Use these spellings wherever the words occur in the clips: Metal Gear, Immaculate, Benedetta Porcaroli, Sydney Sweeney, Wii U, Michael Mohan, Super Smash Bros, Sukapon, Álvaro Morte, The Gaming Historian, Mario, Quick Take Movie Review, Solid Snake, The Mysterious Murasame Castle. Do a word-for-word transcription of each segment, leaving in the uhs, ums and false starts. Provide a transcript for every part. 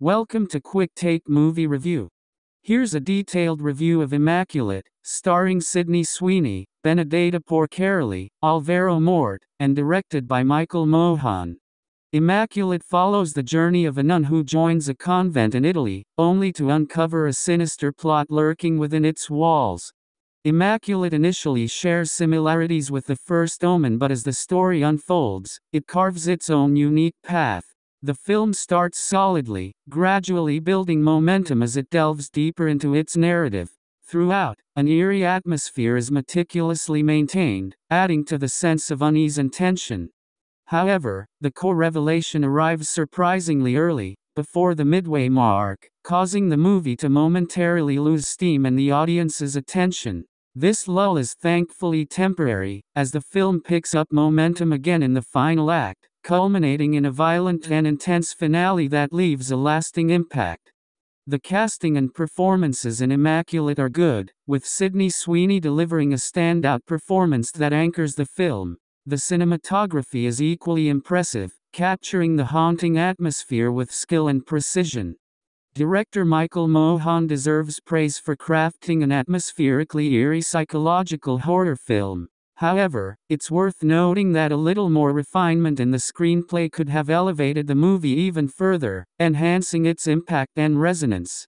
Welcome to Quick Take Movie Review. Here's a detailed review of Immaculate, starring Sydney Sweeney, Benedetta Porcaroli, Álvaro Morte, and directed by Michael Mohan. Immaculate follows the journey of a nun who joins a convent in Italy, only to uncover a sinister plot lurking within its walls. Immaculate initially shares similarities with The First Omen, but as the story unfolds, it carves its own unique path. The film starts solidly, gradually building momentum as it delves deeper into its narrative. Throughout, an eerie atmosphere is meticulously maintained, adding to the sense of unease and tension. However, the core revelation arrives surprisingly early, before the midway mark, causing the movie to momentarily lose steam and the audience's attention. This lull is thankfully temporary, as the film picks up momentum again in the final act, culminating in a violent and intense finale that leaves a lasting impact. The casting and performances in Immaculate are good, with Sydney Sweeney delivering a standout performance that anchors the film. The cinematography is equally impressive, capturing the haunting atmosphere with skill and precision. Director Michael Mohan deserves praise for crafting an atmospherically eerie psychological horror film. However, it's worth noting that a little more refinement in the screenplay could have elevated the movie even further, enhancing its impact and resonance.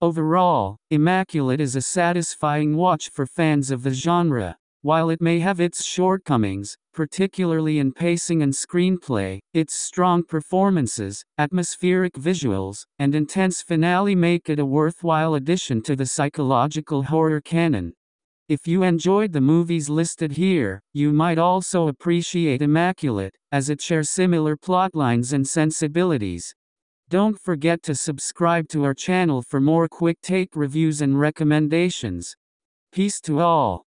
Overall, Immaculate is a satisfying watch for fans of the genre. While it may have its shortcomings, particularly in pacing and screenplay, its strong performances, atmospheric visuals, and intense finale make it a worthwhile addition to the psychological horror canon. If you enjoyed the movies listed here, you might also appreciate Immaculate, as it shares similar plotlines and sensibilities. Don't forget to subscribe to our channel for more quick take reviews and recommendations. Peace to all.